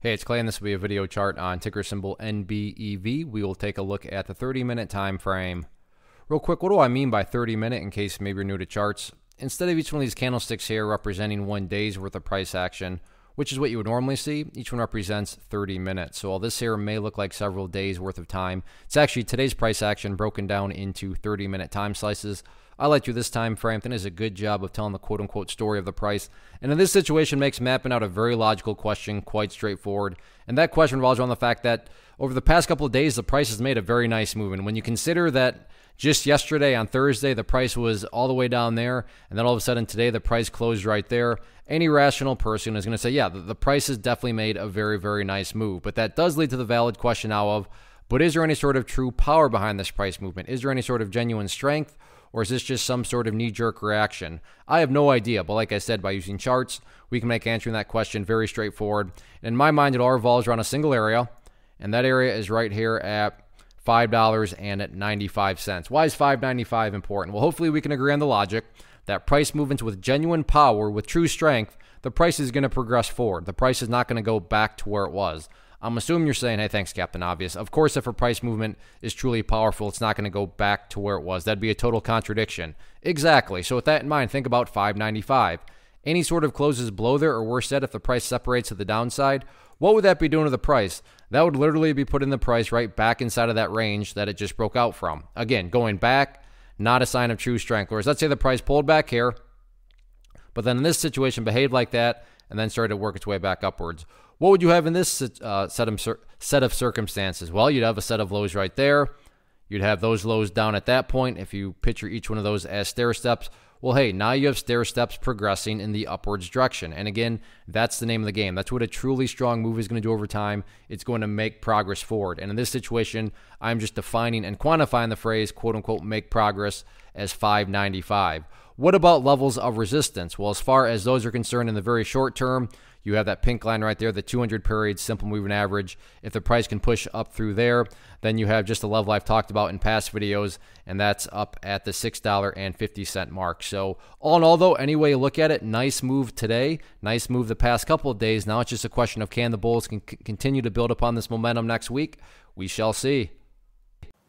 Hey, it's Clay, and this will be a video chart on ticker symbol NBEV. We will take a look at the 30-minute time frame. Real quick, what do I mean by 30-minute in case maybe you're new to charts? Instead of each one of these candlesticks here representing one day's worth of price action, which is what you would normally see, each one represents 30 minutes. So while this here may look like several days worth of time, it's actually today's price action broken down into 30-minute time slices. I like to do this time frame. It is a good job of telling the quote-unquote story of the price. And in this situation, makes mapping out a very logical question quite straightforward. And that question revolves around the fact that over the past couple of days, the price has made a very nice move. And when you consider that just yesterday on Thursday, the price was all the way down there, and then all of a sudden today, the price closed right there, any rational person is going to say, yeah, the price has definitely made a very, very nice move. But that does lead to the valid question now of, but is there any sort of true power behind this price movement? Is there any sort of genuine strength? Or is this just some sort of knee-jerk reaction? I have no idea, but like I said, by using charts, we can make answering that question very straightforward. In my mind, it all revolves around a single area, and that area is right here at $5.95. Why is $5.95 important? Well, hopefully we can agree on the logic that price movements with genuine power, with true strength, the price is going to progress forward. The price is not going to go back to where it was. I'm assuming you're saying, hey, thanks, Captain Obvious. Of course, if a price movement is truly powerful, it's not going to go back to where it was. That'd be a total contradiction. Exactly. So with that in mind, think about $5.95. Any sort of closes below there, or worse yet, if the price separates to the downside, what would that be doing to the price? That would literally be putting the price right back inside of that range that it just broke out from. Again, going back, not a sign of true strength. Whereas let's say the price pulled back here, but then in this situation behaved like that, and then started to work its way back upwards. What would you have in this set of circumstances? Well, you'd have a set of lows right there. You'd have those lows down at that point. If you picture each one of those as stair steps, well, hey, now you have stair steps progressing in the upwards direction. And again, that's the name of the game. That's what a truly strong move is going to do over time. It's going to make progress forward. And in this situation, I'm just defining and quantifying the phrase, quote unquote, make progress as $5.95. What about levels of resistance? Well, as far as those are concerned in the very short term, you have that pink line right there, the 200-period simple moving average. If the price can push up through there, then you have just the level I've talked about in past videos, and that's up at the $6.50 mark. So all in all, though, any way you look at it, nice move today, nice move the past couple of days. Now it's just a question of can the bulls continue to build upon this momentum next week? We shall see.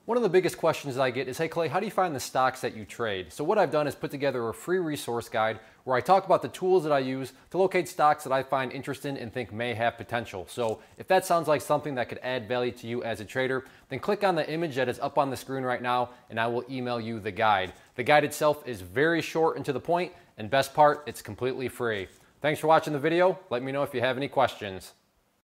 One of the biggest questions that I get is, hey Clay, how do you find the stocks that you trade? So what I've done is put together a free resource guide where I talk about the tools that I use to locate stocks that I find interesting and think may have potential. So if that sounds like something that could add value to you as a trader, then click on the image that is up on the screen right now and I will email you the guide. The guide itself is very short and to the point, and best part, it's completely free. Thanks for watching the video. Let me know if you have any questions.